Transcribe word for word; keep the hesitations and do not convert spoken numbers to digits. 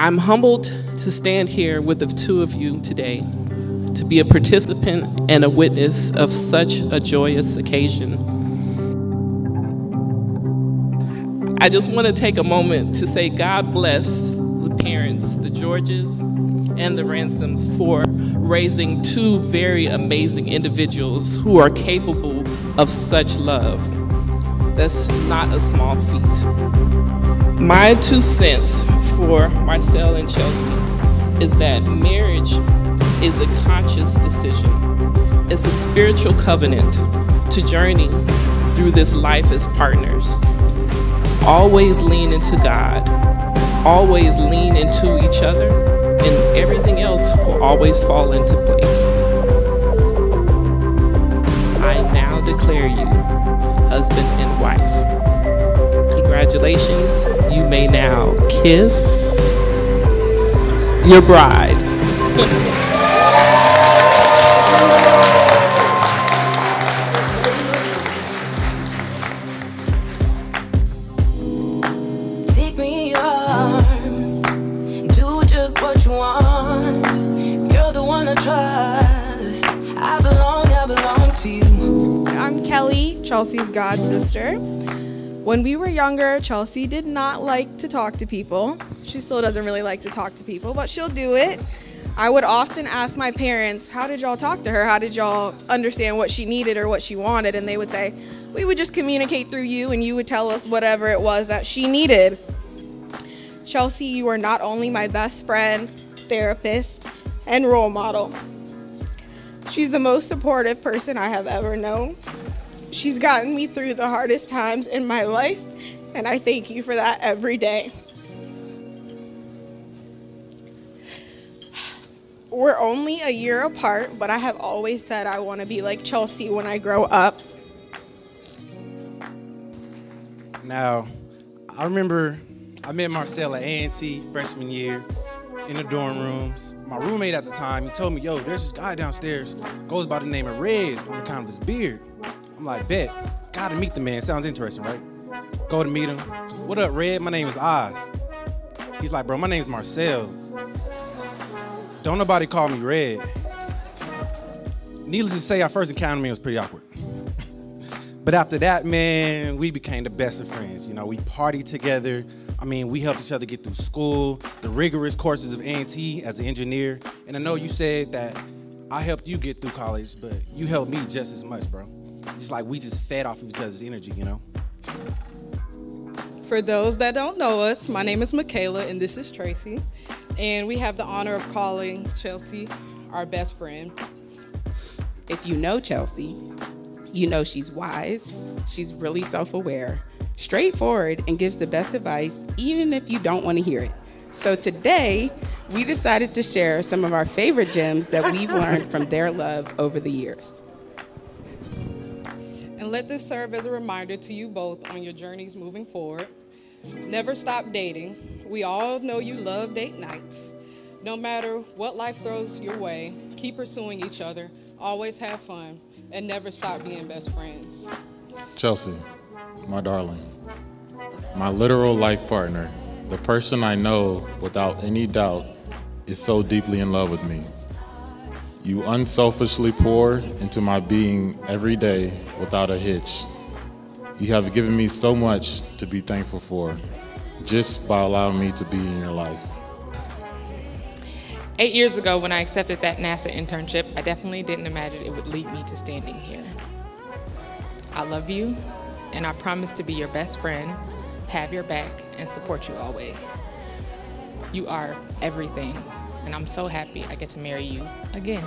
I'm humbled to stand here with the two of you today, to be a participant and a witness of such a joyous occasion. I just want to take a moment to say God bless the parents, the Georges and the Ransoms, for raising two very amazing individuals who are capable of such love. That's not a small feat. My two cents for Marcel and Chelsea is that marriage is a conscious decision. It's a spiritual covenant to journey through this life as partners. Always lean into God. Always lean into each other, and everything else will always fall into place. I now declare you husband and wife. Congratulations. You may now kiss your bride. Chelsea's god sister. When we were younger, Chelsea did not like to talk to people. She still doesn't really like to talk to people, but she'll do it. I would often ask my parents, how did y'all talk to her? How did y'all understand what she needed or what she wanted? And they would say, we would just communicate through you and you would tell us whatever it was that she needed. Chelsea, you are not only my best friend, therapist, and role model. She's the most supportive person I have ever known. She's gotten me through the hardest times in my life, and I thank you for that every day. We're only a year apart, but I have always said I want to be like Chelsea when I grow up. Now, I remember I met Marcel at A and T freshman year in the dorm rooms. My roommate at the time, he told me, yo, there's this guy downstairs, goes by the name of Red on account of his beard. I'm like, bet, gotta meet the man, sounds interesting, right? Go to meet him. What up, Red? My name is Oz. He's like, bro, my name's Marcel. Don't nobody call me Red. Needless to say, our first encounter with me was pretty awkward. But after that, man, we became the best of friends. You know, we partied together. I mean, we helped each other get through school, the rigorous courses of A and T as an engineer. And I know you said that I helped you get through college, but you helped me just as much, bro. Just like we just fed off of each other's energy, you know? For those that don't know us, my name is Michaela and this is Tracy. And we have the honor of calling Chelsea our best friend. If you know Chelsea, you know she's wise, she's really self-aware, straightforward, and gives the best advice even if you don't want to hear it. So today, we decided to share some of our favorite gems that we've learned from their love over the years. And let this serve as a reminder to you both on your journeys moving forward. Never stop dating. We all know you love date nights. No matter what life throws your way, keep pursuing each other, always have fun, and never stop being best friends. Chelsea, my darling, my literal life partner, the person I know without any doubt is so deeply in love with me. You unselfishly pour into my being every day without a hitch. You have given me so much to be thankful for just by allowing me to be in your life. Eight years ago when I accepted that NASA internship, I definitely didn't imagine it would lead me to standing here. I love you, and I promise to be your best friend, have your back, and support you always. You are everything. And I'm so happy I get to marry you again.